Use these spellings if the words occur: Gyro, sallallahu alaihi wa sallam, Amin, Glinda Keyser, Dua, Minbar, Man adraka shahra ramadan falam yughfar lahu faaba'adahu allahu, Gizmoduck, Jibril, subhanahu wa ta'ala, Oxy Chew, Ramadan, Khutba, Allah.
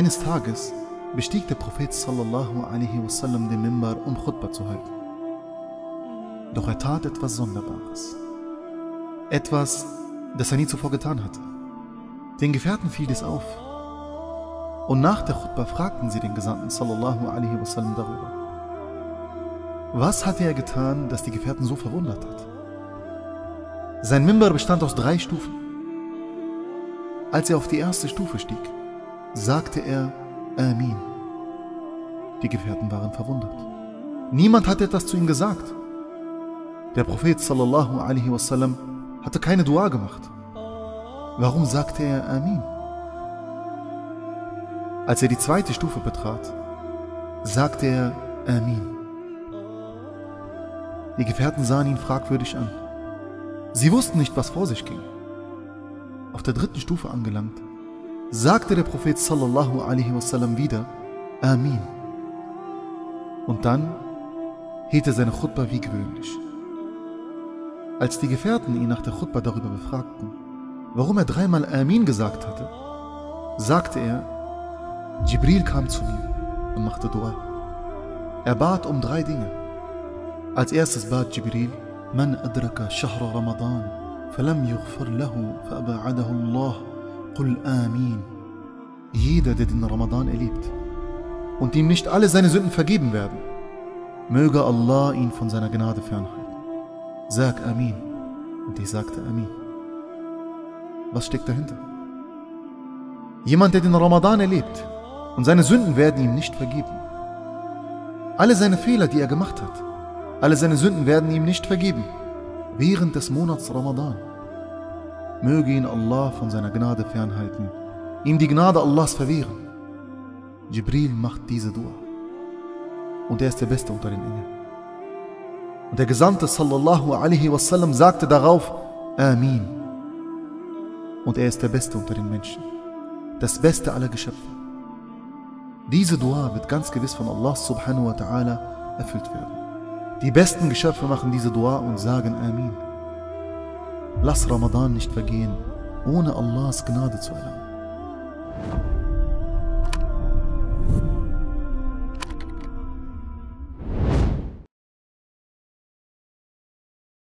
Eines Tages bestieg der Prophet sallallahu alaihi wa sallam den Minbar, um Khutba zu halten. Doch er tat etwas Sonderbares. Etwas, das er nie zuvor getan hatte. Den Gefährten fiel dies auf. Und nach der Khutba fragten sie den Gesandten sallallahu alaihi wa sallam darüber. Was hatte er getan, das die Gefährten so verwundert hat? Sein Minbar bestand aus 3 Stufen. Als er auf die erste Stufe stieg, sagte er Amin. Die Gefährten waren verwundert. Niemand hatte etwas zu ihm gesagt. Der Prophet sallallahu alaihi wasallam hatte keine Dua gemacht. Warum sagte er Amin? Als er die zweite Stufe betrat, sagte er Amin. Die Gefährten sahen ihn fragwürdig an. Sie wussten nicht, was vor sich ging. Auf der dritten Stufe angelangt, sagte der Prophet sallallahu alaihi wasallam wieder Amin. Und dann hielt er seine Khutba wie gewöhnlich. Als die Gefährten ihn nach der Khutba darüber befragten, warum er 3-mal Amin gesagt hatte, sagte er, Jibril kam zu mir und machte Dua. Er bat um 3 Dinge. Als erstes bat Jibril, Man adraka shahra ramadan falam yughfar lahu faaba'adahu allahu. Qul Amin. Jeder, der den Ramadan erlebt und ihm nicht alle seine Sünden vergeben werden, möge Allah ihn von seiner Gnade fernhalten. Sag Amin. Und ich sagte Amin. Was steckt dahinter? Jemand, der den Ramadan erlebt und seine Sünden werden ihm nicht vergeben. Alle seine Fehler, die er gemacht hat, alle seine Sünden werden ihm nicht vergeben während des Monats Ramadan. Möge ihn Allah von seiner Gnade fernhalten, ihm die Gnade Allahs verwehren. Jibril macht diese Dua. Und er ist der Beste unter den Engeln. Und der Gesandte sallallahu alaihi wasallam sagte darauf, Amin. Und er ist der Beste unter den Menschen, das Beste aller Geschöpfe. Diese Dua wird ganz gewiss von Allah subhanahu wa ta'ala erfüllt werden. Die besten Geschöpfe machen diese Dua und sagen Amin. Lass Ramadan nicht vergehen, ohne Allahs Gnade zu erlangen.